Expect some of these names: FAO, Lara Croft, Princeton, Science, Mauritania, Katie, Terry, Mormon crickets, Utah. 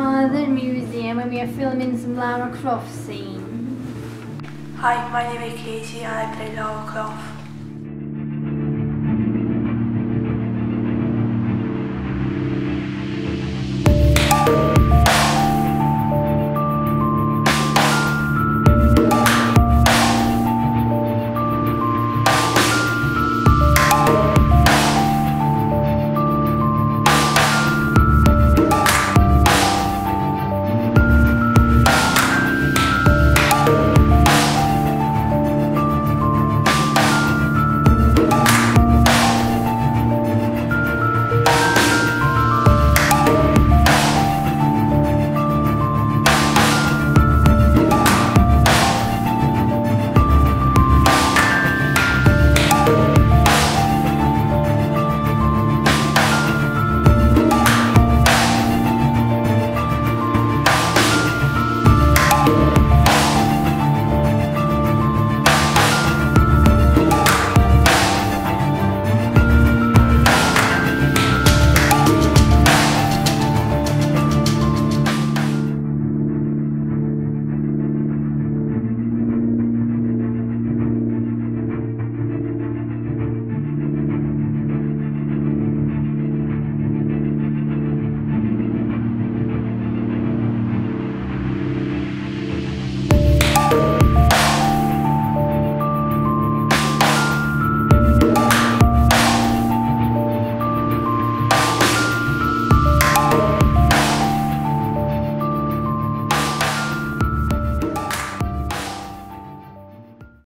another museum and we are filming some Lara Croft scene. Hi, my name is Katie and I play Lara Croft.